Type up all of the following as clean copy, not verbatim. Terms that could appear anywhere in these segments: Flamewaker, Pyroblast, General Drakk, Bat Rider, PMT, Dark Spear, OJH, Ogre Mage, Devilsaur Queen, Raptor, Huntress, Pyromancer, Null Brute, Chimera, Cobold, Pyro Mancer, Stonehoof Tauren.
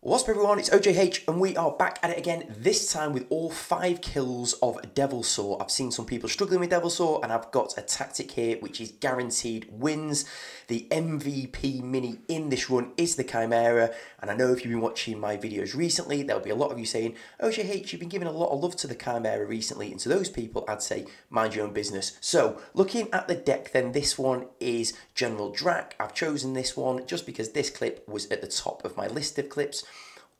What's up everyone, it's OJH and we are back at it again, this time with all 5 kills of Devilsaur. I've seen some people struggling with Devilsaur and I've got a tactic here which is guaranteed wins. The MVP mini in this run is the Chimera, and I know if you've been watching my videos recently, there'll be a lot of you saying, OJH, you've been giving a lot of love to the Chimera recently, and to those people I'd say, mind your own business. So, looking at the deck then, this one is General Drakk. I've chosen this one just because this clip was at the top of my list of clips.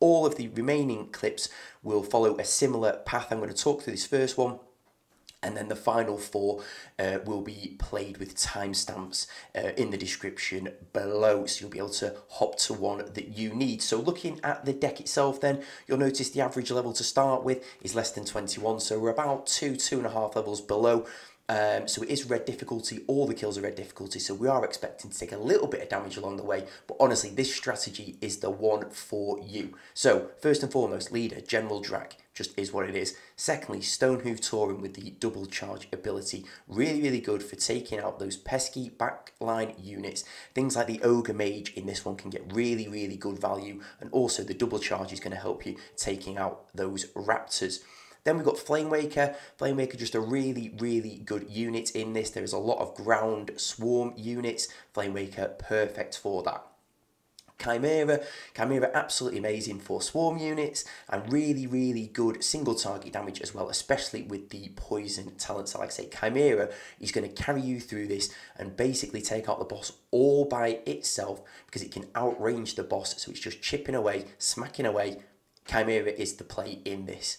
All of the remaining clips will follow a similar path. I'm going to talk through this first one, and then the final 4 will be played with timestamps in the description below, so you'll be able to hop to one that you need. So looking at the deck itself then, you'll notice the average level to start with is less than 21, so we're about 2.5 levels below. So it is red difficulty, all the kills are red difficulty, so we are expecting to take a little bit of damage along the way, but honestly this strategy is the one for you. So first and foremost, leader General Drakk just is what it is. Secondly, Stonehoof Tauren with the double charge ability, really good for taking out those pesky backline units. Things like the Ogre Mage in this one can get really good value, and also the double charge is going to help you taking out those raptors. Then we've got Flamewaker. Flamewaker, just a really good unit in this. There is a lot of ground swarm units. Flamewaker, perfect for that. Chimera, absolutely amazing for swarm units, and really good single target damage as well, especially with the poison talent. So like I say, Chimera is going to carry you through this and basically take out the boss all by itself, because it can outrange the boss, so it's just chipping away, smacking away. Chimera is the play in this.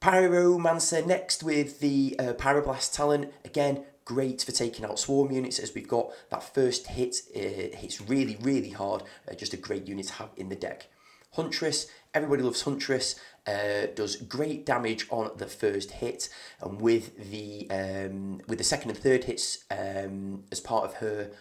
Pyro Mancer next with the Pyroblast talent. Again, great for taking out swarm units, as we've got that first hit. It hits really hard. Just a great unit to have in the deck. Huntress, everybody loves Huntress. Does great damage on the first hit, and with the second and third hits as part of her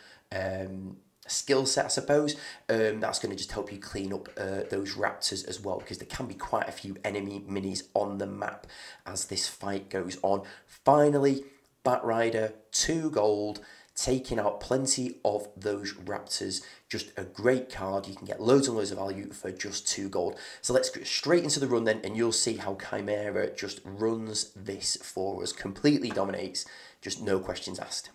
skill set, I suppose, that's going to just help you clean up those raptors as well, because there can be quite a few enemy minis on the map as this fight goes on. Finally, Bat Rider, 2 gold, taking out plenty of those raptors. Just a great card. You can get loads and loads of value for just 2 gold. So let's get straight into the run then, and you'll see how Chimera just runs this for us. Completely dominates, just no questions asked.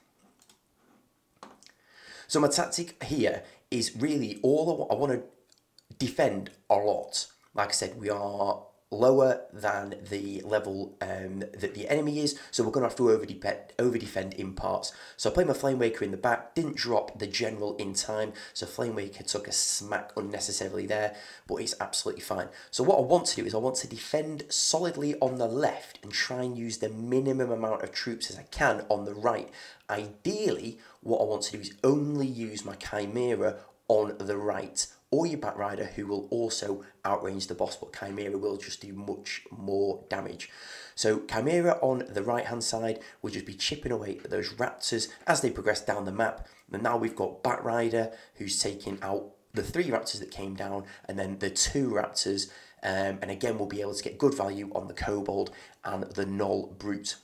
So my tactic here is really all I want to defend a lot. Like I said, we are lower than the level that the enemy is, so we're going to have to over-defend in parts. So I played my Flamewaker in the back, didn't drop the General in time, so Flamewaker took a smack unnecessarily there, but it's absolutely fine. So what I want to do is I want to defend solidly on the left and try and use the minimum amount of troops as I can on the right. Ideally, what I want to do is only use my Chimera on the right, or your Bat Rider, who will also outrange the boss, but Chimera will just do much more damage. So Chimera on the right-hand side will just be chipping away at those raptors as they progress down the map. And now we've got Bat Rider, who's taking out the 3 raptors that came down, and then the 2 raptors, and again we'll be able to get good value on the Cobold and the Null Brute.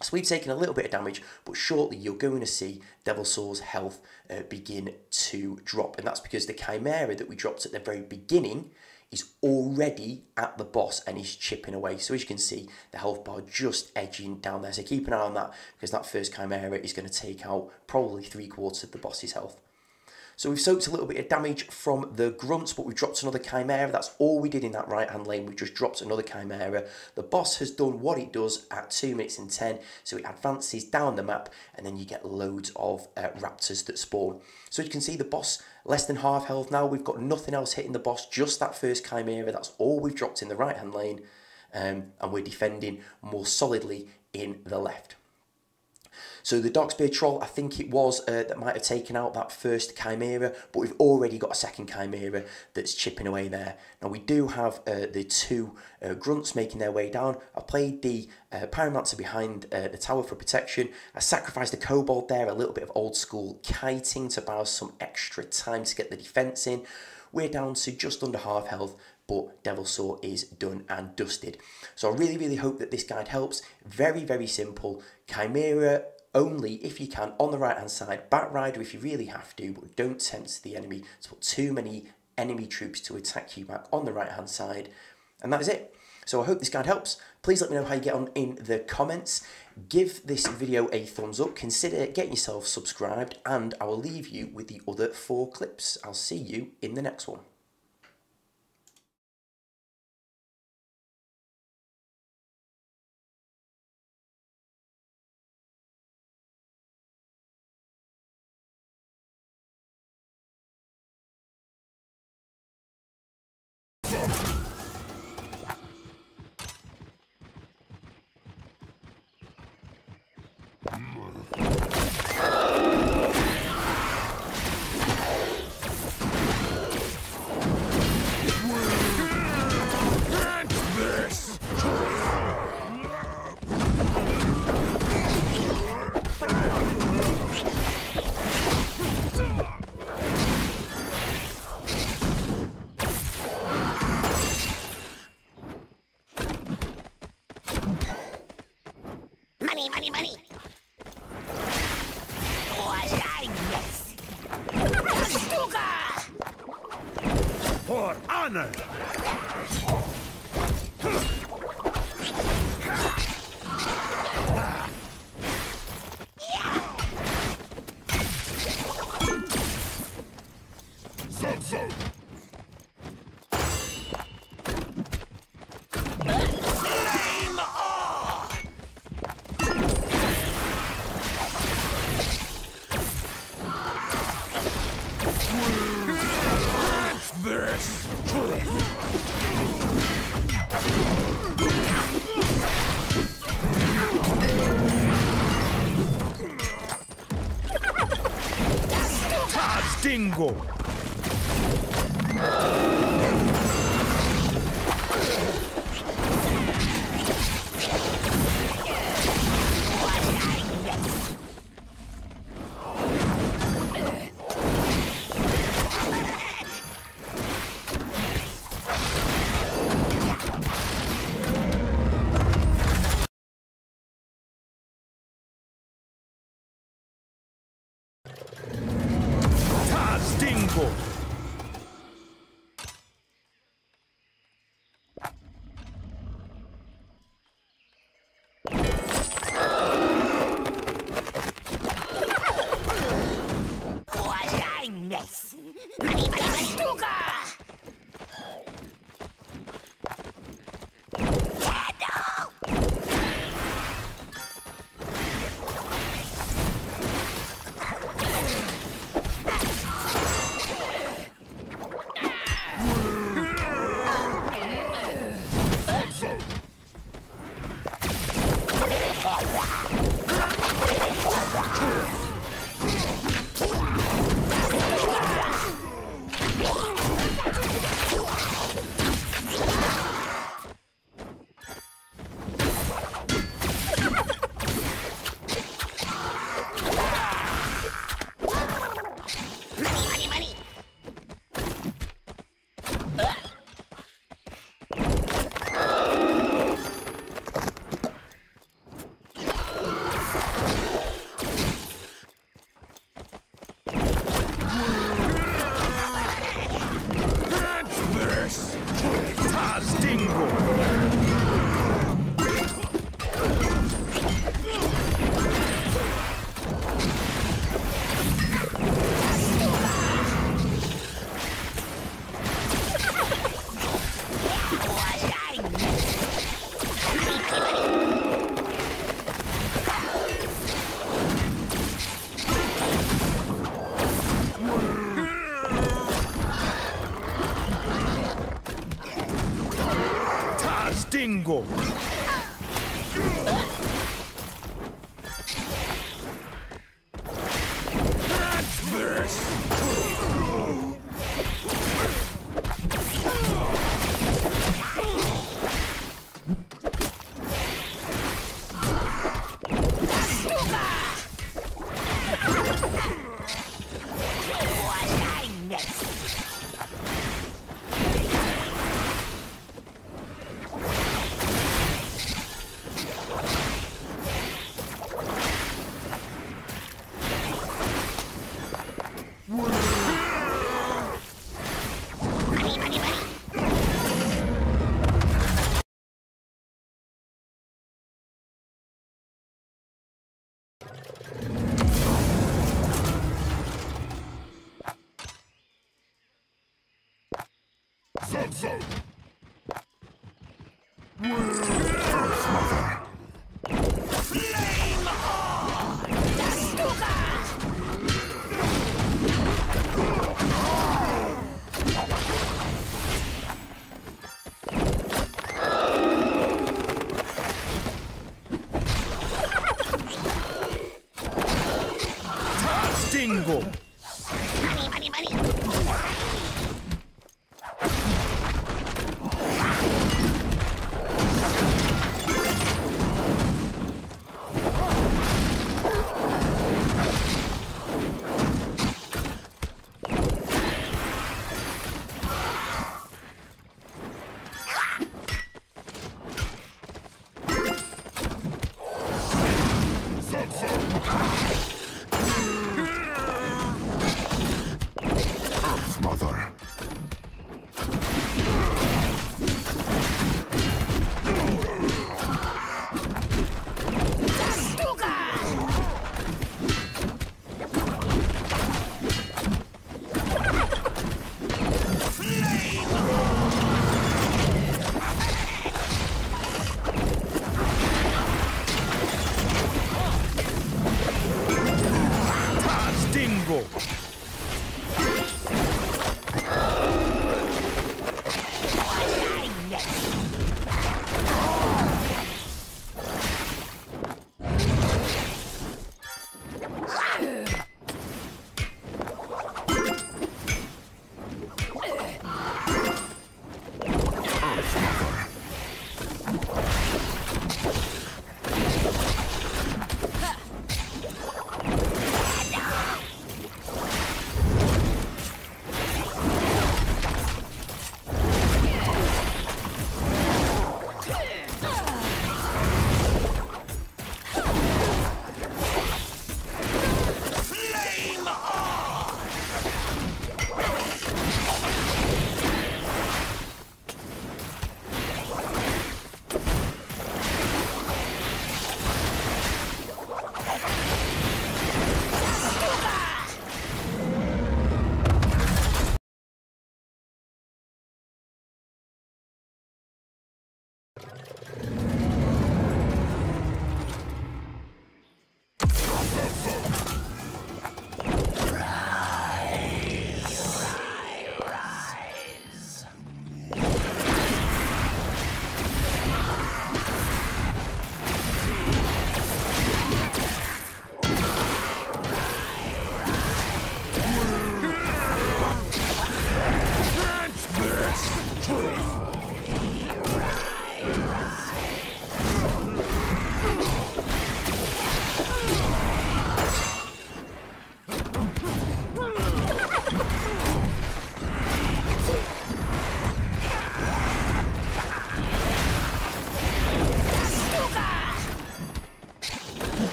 So we've taken a little bit of damage, but shortly you're going to see Devilsaur's health begin to drop. And that's because the Chimera that we dropped at the very beginning is already at the boss and is chipping away. So as you can see, the health bar just edging down there. So keep an eye on that, because that first Chimera is going to take out probably 3/4 of the boss's health. So we've soaked a little bit of damage from the grunts, but we've dropped another Chimera. That's all we did in that right-hand lane. We've just dropped another Chimera. The boss has done what it does at 2 minutes and 10, so it advances down the map, and then you get loads of raptors that spawn. So you can see the boss less than half health now. We've got nothing else hitting the boss, just that first Chimera. That's all we've dropped in the right-hand lane, and we're defending more solidly in the left. So the Dark Spear troll, I think it was, that might have taken out that first Chimera, but we've already got a second Chimera that's chipping away there. Now we do have the 2 grunts making their way down. I played the Pyromancer behind the tower for protection. I sacrificed the Cobold there, a little bit of old school kiting to buy us some extra time to get the defence in. We're down to just under half health, but Devilsaur is done and dusted. So I really hope that this guide helps. Very simple. Chimera only if you can on the right hand side. Bat Rider if you really have to, but don't tempt the enemy to put too many enemy troops to attack you back on the right-hand side. And that is it. So I hope this guide helps. Please let me know how you get on in the comments. Give this video a thumbs up. Consider getting yourself subscribed, and I will leave you with the other 4 clips. I'll see you in the next one. Money. What I miss? For honor. Dingo. Dingo.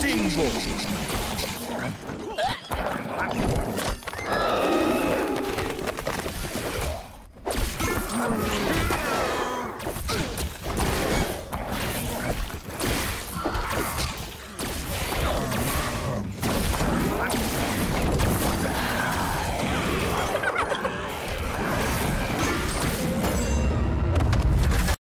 Dingle!